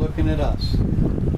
looking at us.